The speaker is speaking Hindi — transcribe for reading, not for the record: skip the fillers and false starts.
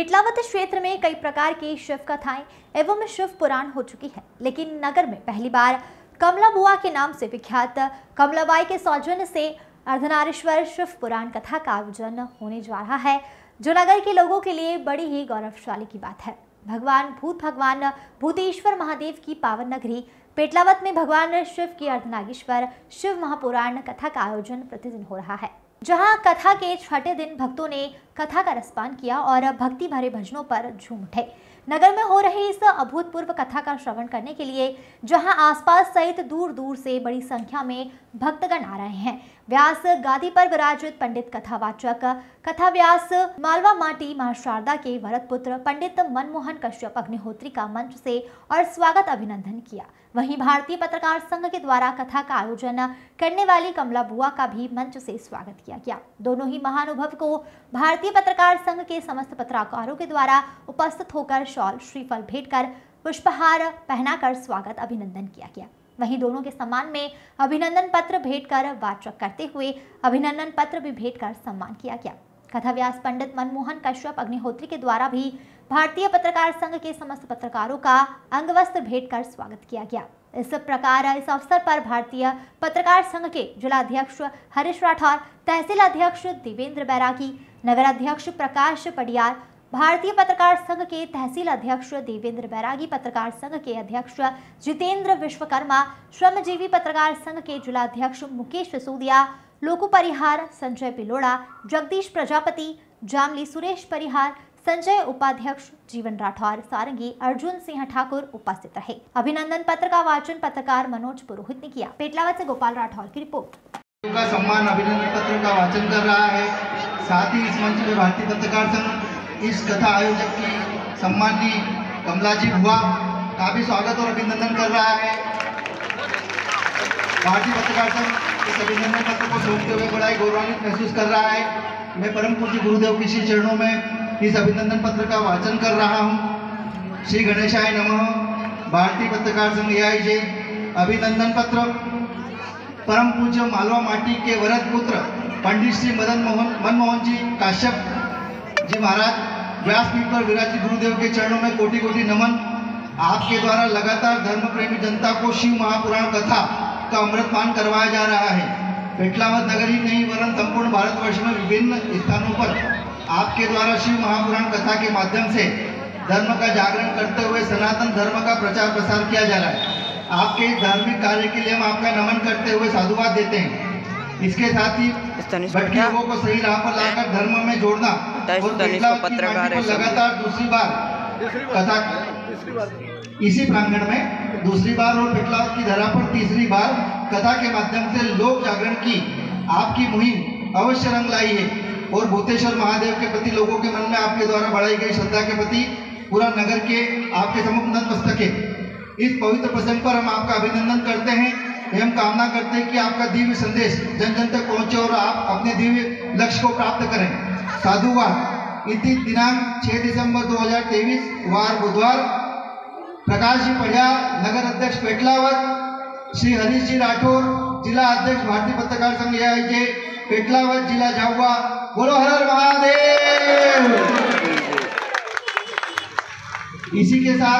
पेटलावत क्षेत्र में कई प्रकार की शिव कथाएं एवं शिव पुराण हो चुकी है, लेकिन नगर में पहली बार कमला बुआ के नाम से विख्यात कमलाबाई के सौजन्य से अर्धनारीश्वर शिव पुराण कथा का आयोजन होने जा रहा है, जो नगर के लोगों के लिए बड़ी ही गौरवशाली की बात है। भगवान भूतेश्वर महादेव की पावन नगरी पेटलावत में भगवान शिव की अर्धनारीश्वर शिव महापुराण कथा का आयोजन प्रतिदिन हो रहा है, जहां कथा के छठे दिन भक्तों ने कथा का रसपान किया और भक्ति भरे भजनों पर झूम उठे। नगर में हो रही इस अभूतपूर्व कथा का श्रवण करने के लिए जहां आसपास सहित दूर दूर से बड़ी संख्या में भक्तगण आ रहे हैं। व्यास गादी पर विराजित पंडित कथावाचक कथा व्यास मालवा माटी मां शारदा के वरद पुत्र पंडित मनमोहन कश्यप अग्निहोत्री का मंच से और स्वागत अभिनंदन किया। वहीं भारतीय पत्रकार संघ के द्वारा कथा का आयोजन करने वाली कमला बुआ का भी मंच से स्वागत किया गया। दोनों ही महानुभव को भारतीय पत्रकार संघ के समस्त पत्रकारों के द्वारा उपस्थित होकर शॉल श्रीफल भेंट कर पुष्पहार पहनाकर स्वागत अभिनंदन किया गया। वहीं दोनों के सम्मान में अभिनंदन पत्र भेंट कर वाचक करते हुए अभिनंदन पत्र भी भेंट कर सम्मान किया गया। कथाव्यास पंडित मनमोहन कश्यप अग्निहोत्री के द्वारा भी भारतीय पत्रकार संघ के समस्त पत्रकारों का अंगवस्त्र भेंट कर स्वागत किया गया। इस प्रकार इस अवसर पर भारतीय पत्रकार संघ के जिला अध्यक्ष हरीश राठौर, तहसील अध्यक्ष देवेंद्र बैरागी, नगर अध्यक्ष प्रकाश पडियार, भारतीय पत्रकार संघ के तहसील अध्यक्ष देवेंद्र बैरागी, पत्रकार संघ के अध्यक्ष जितेंद्र विश्वकर्मा, श्रमजीवी पत्रकार संघ के जिला अध्यक्ष मुकेश सिसोदिया, लोको परिहार संजय पिलोड़ा, जगदीश प्रजापति, जामली सुरेश परिहार, संजय उपाध्यक्ष जीवन राठौर, सारंगी अर्जुन सिंह ठाकुर उपस्थित रहे। अभिनंदन पत्र का वाचन पत्रकार मनोज पुरोहित ने किया। पेटलावत से गोपाल राठौर की रिपोर्ट। का सम्मान अभिनंदन पत्र का वाचन कर रहा है। साथ ही इस मंच में भारतीय पत्रकार संघ इस कथा आयोजक की सम्माननीय कमला जी बुआ का भी स्वागत और अभिनंदन कर रहा है। भारतीय पत्रकार संघ इस अभिनंदन पत्र को सुनते हुए बड़ा गौरवान्वित महसूस कर रहा है। मैं परम पूज्य गुरुदेव के श्री चरणों में इस अभिनंदन पत्र का वाचन कर रहा हूँ। श्री गणेशाय नमः। भारतीय पत्रकार संघ जय। अभिनंदन पत्र परम पूज्य मालवा माटी के वरद पुत्र पंडित श्री मनमोहन जी काश्यप जी महाराज व्यासपीठ पर विराजित गुरुदेव के चरणों में कोटि कोटि नमन। आपके द्वारा लगातार धर्म प्रेमी जनता को शिव महापुराण कथा का अमृतपान करवाया जा रहा है। पेटलावत नगर ही नहीं वरन संपूर्ण भारतवर्ष में विभिन्न स्थानों पर आपके द्वारा शिव महापुराण कथा के माध्यम से धर्म का जागरण करते हुए सनातन धर्म का प्रचार प्रसार किया जा रहा है। आपके इस धार्मिक कार्य के लिए हम आपका नमन करते हुए साधुवाद देते हैं। इसके साथ ही भटके लोगों को सही राह पर लाकर धर्म में जोड़ना और पत्रकार लगातार दूसरी बार कथा इसी प्रांगण में दूसरी बार और पेटलावत की धरा पर तीसरी बार कथा के माध्यम से लोक जागरण की आपकी मुहिम अवश्य रंग लाई है और भूतेश्वर महादेव के प्रति लोगों के मन में आपके द्वारा बढ़ाई गई श्रद्धा के प्रति पूरा नगर के आपके सम्मुख नतमस्तक है। इस पवित्र प्रसंग पर हम आपका अभिनंदन करते हैं एवं कामना करते हैं कि आपका दिव्य संदेश जन जन तक पहुंचे और आप अपने दिव्य लक्ष्य को प्राप्त करें। साधुवाद। इसी दिनांक 6 दिसंबर 2023 वार बुधवार प्रकाश जी पडियार, नगर अध्यक्ष पेटलावत, श्री हरीश जी राठौर, जिला अध्यक्ष भारतीय पत्रकार संघ एआईजे पेटलावत जिला झाबुआ। बोलो हर हर महादेव। इसी के साथ